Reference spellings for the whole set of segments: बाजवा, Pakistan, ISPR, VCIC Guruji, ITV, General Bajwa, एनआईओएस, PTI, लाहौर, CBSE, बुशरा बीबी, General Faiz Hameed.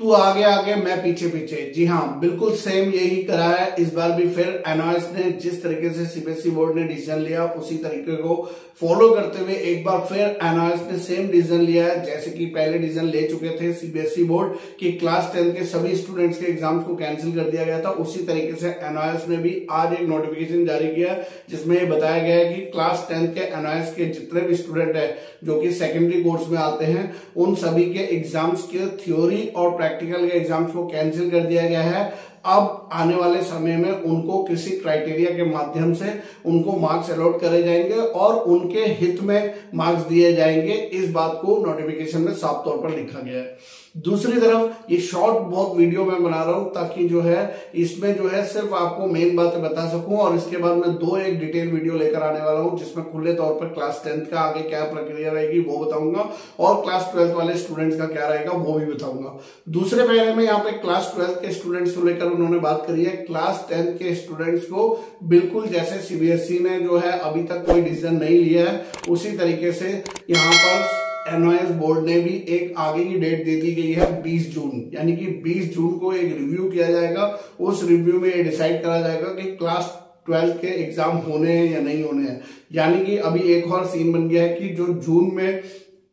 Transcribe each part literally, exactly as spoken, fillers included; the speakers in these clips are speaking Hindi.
तू आगे आगे मैं पीछे पीछे। जी हाँ, बिल्कुल सेम यही करा है इस बार भी। फिर एनआईओएस ने जिस तरीके से सीबीएसई बोर्ड ने डिसीजन लिया उसी तरीके को फॉलो करते हुए एक बार फिर एनआईओएस ने सेम डिसीजन लिया है, जैसे कि पहले डिसीजन ले चुके थे सीबीएसई बोर्ड कि क्लास टेन के सभी स्टूडेंट्स के एग्जाम को कैंसिल कर दिया गया था। उसी तरीके से एनआईओएस ने भी आज एक नोटिफिकेशन जारी किया जिसमें यह बताया गया है कि क्लास टेन के एनआईओएस के जितने भी स्टूडेंट है जो कि सेकेंडरी कोर्स में आते हैं उन सभी के एग्जाम्स के थ्योरी और प्रैक्टिकल के एग्जाम्स को कैंसिल कर दिया गया है। अब आने वाले समय में उनको किसी क्राइटेरिया के माध्यम से उनको मार्क्स अलॉट करे जाएंगे और उनके हित में मार्क्स दिए जाएंगे। इस बात को नोटिफिकेशन में साफ तौर पर लिखा गया है। दूसरी तरफ ये शॉर्ट बहुत वीडियो मैं बना रहा हूं ताकि जो है इसमें जो है सिर्फ आपको मेन बातें बता सकूं, और इसके बाद मैं दो एक डिटेल वीडियो लेकर आने वाला हूं जिसमें खुले तौर पर क्लास टेंथ का आगे क्या प्रक्रिया रहेगी वो बताऊंगा और क्लास ट्वेल्थ वाले स्टूडेंट्स का क्या रहेगा वो भी बताऊंगा। दूसरे पहले में यहाँ पे क्लास ट्वेल्थ के स्टूडेंट्स को लेकर उन्होंने बात करी है। क्लास टेंथ के स्टूडेंट्स को बिल्कुल जैसे सीबीएसई ने जो है अभी तक कोई डिसीजन नहीं लिया है उसी तरीके से यहाँ पर एनआईओएस बोर्ड ने भी एक आगे की डेट दे दी गई है बीस जून, यानी कि बीस जून को एक रिव्यू किया जाएगा। उस रिव्यू में ये डिसाइड करा जाएगा कि क्लास ट्वेल्थ के एग्जाम होने हैं या नहीं होने हैं। यानी कि अभी एक और सीन बन गया है कि जो जून में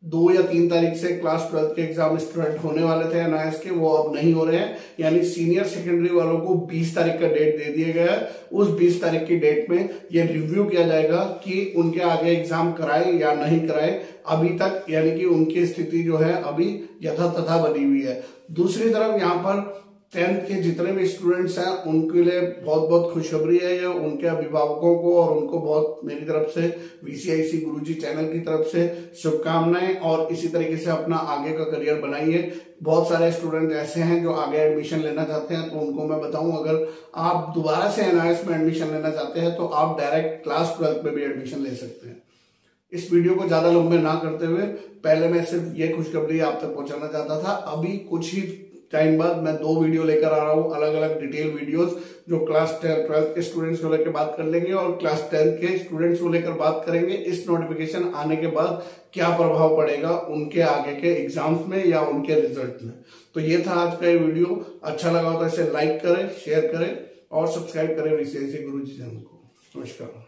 दो या तीन तारीख से क्लास ट्वेल्थ के एग्जाम स्टूडेंट होने वाले थे एनआईओएस के, वो अब नहीं हो रहे हैं। यानी सीनियर सेकेंडरी वालों को बीस तारीख का डेट दे दिया गया है। उस बीस तारीख की डेट में ये रिव्यू किया जाएगा कि उनके आगे एग्जाम कराए या नहीं कराए। अभी तक यानी कि उनकी स्थिति जो है अभी यथा तथा बनी हुई है। दूसरी तरफ यहाँ पर टेंथ के जितने भी स्टूडेंट्स हैं उनके लिए बहुत बहुत खुशखबरी है, या उनके अभिभावकों को और उनको बहुत मेरी तरफ से वीसीआईसी गुरुजी चैनल की तरफ से शुभकामनाएं, और इसी तरीके से अपना आगे का करियर बनाइए। बहुत सारे स्टूडेंट ऐसे हैं जो आगे एडमिशन लेना चाहते हैं, तो उनको मैं बताऊं अगर आप दोबारा से एनआईओएस में एडमिशन लेना चाहते हैं तो आप डायरेक्ट क्लास ट्वेल्थ में भी एडमिशन ले सकते हैं। इस वीडियो को ज्यादा लंबे ना करते हुए पहले मैं सिर्फ ये खुशखबरी आप तक पहुंचाना चाहता था। अभी कुछ ही टाइम बाद मैं दो वीडियो लेकर आ रहा हूँ, अलग अलग डिटेल वीडियोस जो क्लास ट्वेल्थ के स्टूडेंट्स को लेकर बात कर लेंगे और क्लास टेंथ के स्टूडेंट्स को लेकर बात करेंगे इस नोटिफिकेशन आने के बाद क्या प्रभाव पड़ेगा उनके आगे के एग्जाम्स में या उनके रिजल्ट में। तो ये था आज का ये वीडियो। अच्छा लगा हो तो इसे लाइक करें, शेयर करें और सब्सक्राइब करें वीसीआईसी गुरुजी चैनल को। नमस्कार।